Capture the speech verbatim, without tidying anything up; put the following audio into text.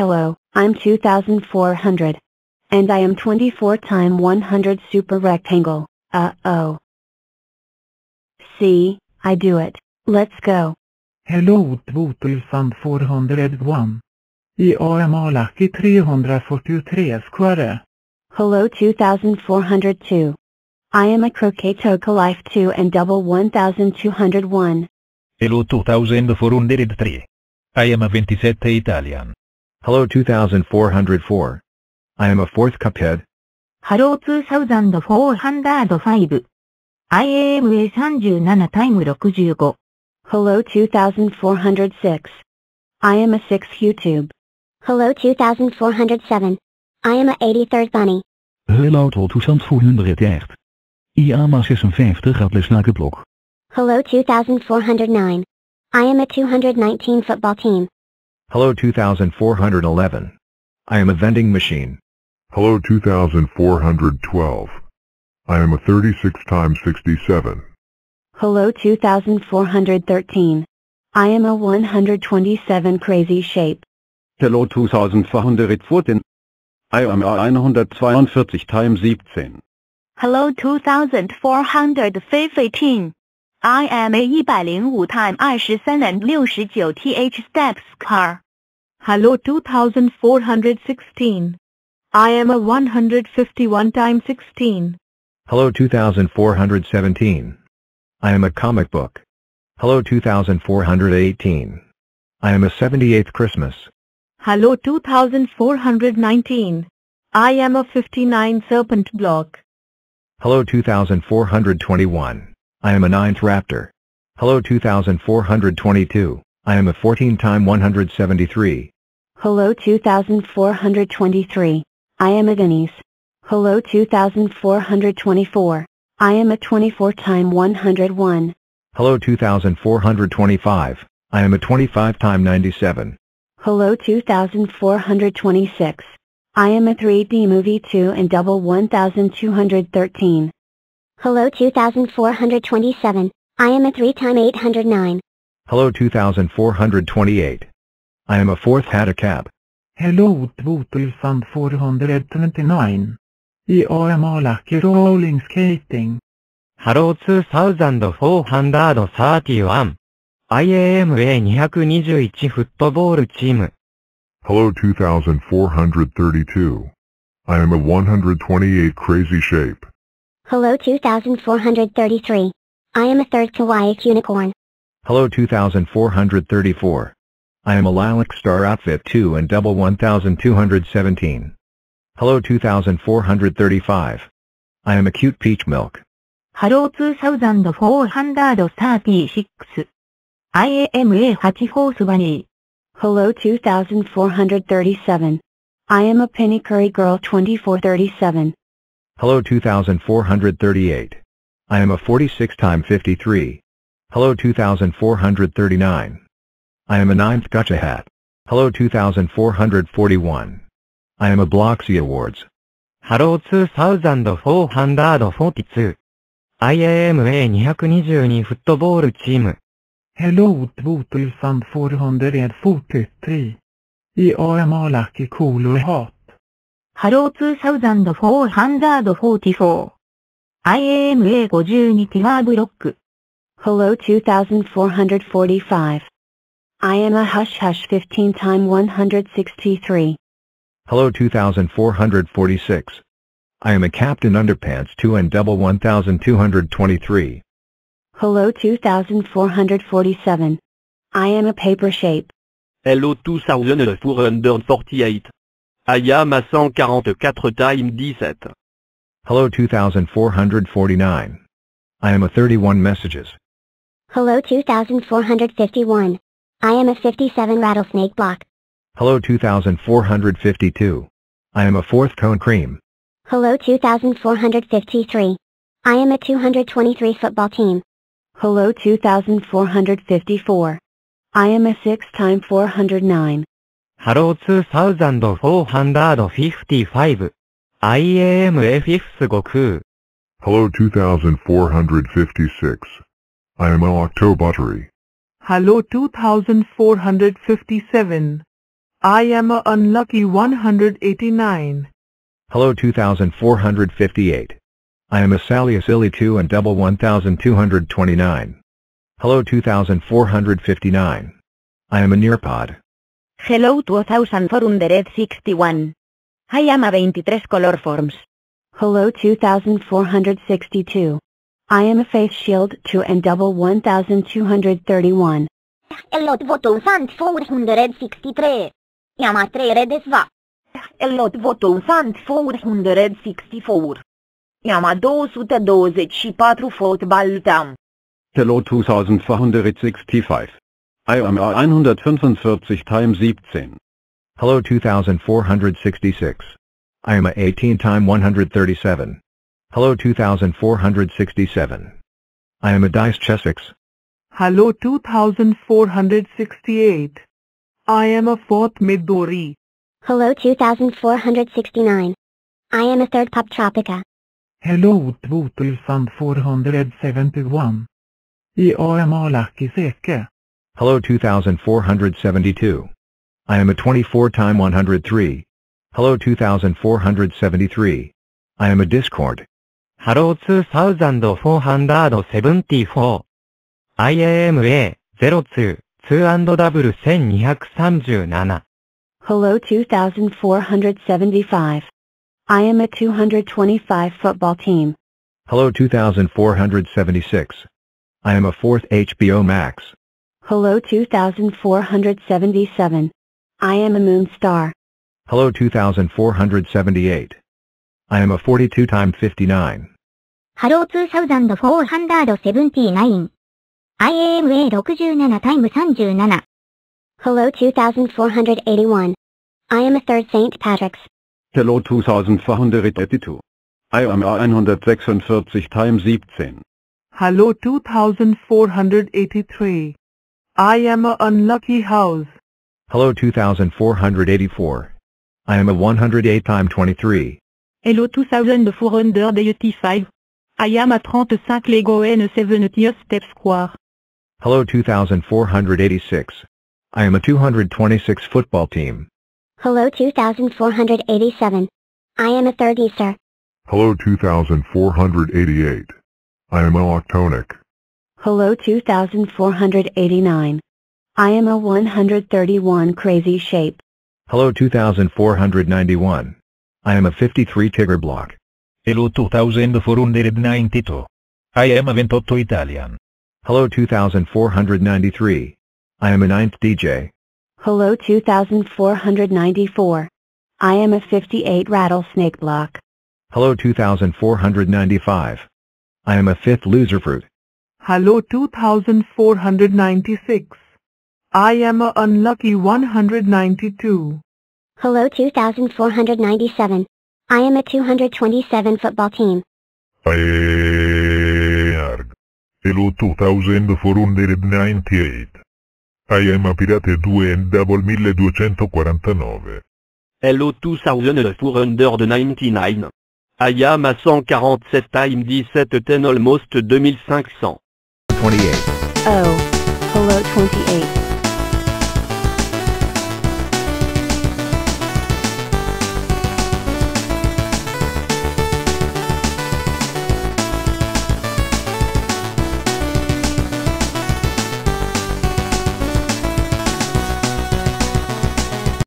Hello, I'm two thousand four hundred. And I am twenty-four times one hundred super rectangle. Uh-oh. See, I do it. Let's go. Hello, two thousand four hundred one. I am Lucky three hundred forty-three square. Hello, two thousand four hundred two. I am a croquet toka life two and double one thousand two hundred one. Hello, two thousand four hundred three. I am a twenty-seven Italian. Hello, two thousand four hundred four. I am a fourth cuphead. Hello, two thousand four hundred five. I am a thirty-seven times sixty-five. Hello, two thousand four hundred six. I am a sixth YouTube. Hello, two thousand four hundred seven. I am a eighty-third bunny. Hello, two thousand four hundred eight. I am a fifty-six atlesnake block. Hello, two thousand four hundred nine. I am a two hundred nineteen football team. Hello, two thousand four hundred eleven. I am a vending machine. Hello, two thousand four hundred twelve. I am a thirty-six times sixty-seven. Hello, two thousand four hundred thirteen. I am a one hundred twenty-seven crazy shape. Hello, two thousand four hundred fourteen. I am a one hundred forty-two times seventeen. Hello, two thousand four hundred fifteen. I am a one hundred five times twenty-three and sixty-nine th steps car. Hello, two thousand four hundred sixteen. I am a one hundred fifty-one times sixteen. Hello, two thousand four hundred seventeen. I am a comic book. Hello, two thousand four hundred eighteen. I am a seventy-eighth Christmas. Hello, two thousand four hundred nineteen. I am a fifty-nine serpent block. Hello, two thousand four hundred twenty-one. I am a ninth raptor. Hello, two thousand four hundred twenty-two. I am a fourteen times one hundred seventy-three. Hello, two thousand four hundred twenty-three. I am a Denise. Hello, two thousand four hundred twenty-four. I am a twenty-four times one hundred one. Hello, two thousand four hundred twenty-five. I am a twenty-five times ninety-seven. Hello, two thousand four hundred twenty-six. I am a three D movie two and double one thousand two hundred thirteen. Hello, two thousand four hundred twenty-seven. I am a three times eight hundred nine. Hello, two thousand four hundred twenty-eight. I am a fourth hat a cap. Hello, two thousand four hundred twenty-nine. I am a lucky rolling skating. Hello, two thousand four hundred thirty-one. I am a two hundred twenty-one football team. Hello, two thousand four hundred thirty-two. I am a one hundred twenty-eight crazy shape. Hello, two thousand four hundred thirty-three. I am a third kawaii unicorn. Hello, two thousand four hundred thirty-four. I am a lilac star outfit two and double one thousand two hundred seventeen. Hello, two thousand four hundred thirty-five. I am a cute peach milk. Hello, two thousand four hundred thirty-six. I am a eight horse bunny. Hello, two thousand four hundred thirty-seven. I am a penny curry girl twenty-four thirty-seven. Hello, two thousand four hundred thirty-eight. I am a forty-six times fifty-three. Hello, two thousand four hundred thirty-nine. I am a ninth gotcha hat. Hello, two thousand four hundred forty-one. I am a Bloxy Awards. Hello, two thousand four hundred forty-two. I am a two hundred twenty-two football team. Hello, two thousand four hundred forty-three. I am a lucky cool hat. Hello, two thousand four hundred forty-four. I am a fifty-two tier block. Hello, two thousand four hundred forty-five. I am a hush hush fifteen times one hundred sixty-three. Hello, two thousand four hundred forty-six. I am a Captain Underpants two and double one thousand two hundred twenty-three. Hello, two thousand four hundred forty-seven. I am a paper shape. Hello, two thousand four hundred forty-eight. I am a one hundred forty-four times seventeen. Hello, two thousand four hundred forty-nine. I am a thirty-one messages. Hello, two thousand four hundred fifty-one. I am a fifty-seven rattlesnake block. Hello, two thousand four hundred fifty-two. I am a fourth cone cream. Hello, two thousand four hundred fifty-three. I am a two hundred twenty-three football team. Hello, two thousand four hundred fifty-four. I am a six times four hundred nine. Hello, two thousand four hundred fifty-five. I am a fifth Goku. Hello, two thousand four hundred fifty-six. I am an Octobuttery. Hello, two thousand four hundred fifty-seven. I am a unlucky one hundred eighty-nine. Hello two thousand four hundred fifty-eight. I am a Sally a silly two and double one thousand two hundred twenty-nine. Hello two thousand four hundred fifty-nine. I am a Nearpod. Hello two thousand four hundred sixty-one. I am a twenty-three color forms. Hello two thousand four hundred sixty-two. I am a face shield two and double one thousand two hundred thirty-one. Hello two thousand four hundred sixty-three. I am a three redesva. Hello two thousand four hundred sixty-four. I am a two hundred twenty-four football term. Hello two thousand four hundred sixty-five. I am a one hundred forty-five times seventeen. Hello two thousand four hundred sixty-six. I am a eighteen times one hundred thirty-seven. Hello two thousand four hundred sixty-seven. I am a dice chessix. Hello two thousand four hundred sixty-eight. I am a fourth Midori. Hello two thousand four hundred sixty-nine. I am a third Pop Tropica. Hello two thousand four hundred seventy-one. I am a lucky seke. Hello two thousand four hundred seventy-two. I am a twenty-four times one hundred three. Hello two thousand four hundred seventy-three. I am a Discord. Hello two thousand four hundred seventy-four. I am a zero two, two and double one thousand two hundred thirty-seven. Hello two thousand four hundred seventy-five. I am a two hundred twenty-five football team. Hello two thousand four hundred seventy-six. I am a fourth H B O Max. Hello two thousand four hundred seventy-seven. I am a moon star. Hello two thousand four hundred seventy-eight. I am a forty-two times fifty-nine. Hello two thousand four hundred seventy-nine. I am a sixty-seven times thirty-seven. Hello two thousand four hundred eighty-one. I am a third Saint Patrick's. Hello two thousand four hundred eighty-two. I am a one hundred forty-six times seventeen. Hello two thousand four hundred eighty-three. I am a unlucky house. Hello two thousand four hundred eighty-four. I am a one hundred eight times twenty-three. Hello two thousand four hundred eighty-five. I am a thirty-five Lego and seventy step square. Hello two thousand four hundred eighty-six. I am a two hundred twenty-six football team. Hello two thousand four hundred eighty-seven. I am a third Easter. Hello two thousand four hundred eighty-eight. I am a octonic. Hello two thousand four hundred eighty-nine. I am a one hundred thirty-one crazy shape. Hello two thousand four hundred ninety-one. I am a fifty-three Tigger block. Hello two thousand four hundred ninety-two. I am a twenty-eight Italian. Hello two thousand four hundred ninety-three. I am a ninth D J. Hello two thousand four hundred ninety-four. I am a fifty-eight rattlesnake block. Hello two thousand four hundred ninety-five. I am a fifth loser fruit. Hello two thousand four hundred ninety-six. I am a unlucky one hundred ninety-two. Hello two thousand four hundred ninety-seven. I am a two hundred twenty-seven football team. Hello two thousand four hundred ninety-eight. I am a pirate two and double twelve forty-nine. Hello two thousand four hundred ninety-nine. I am a one hundred forty-seven times seventeen ten almost twenty-five hundred. twenty-eight. Oh. Hello twenty-eight.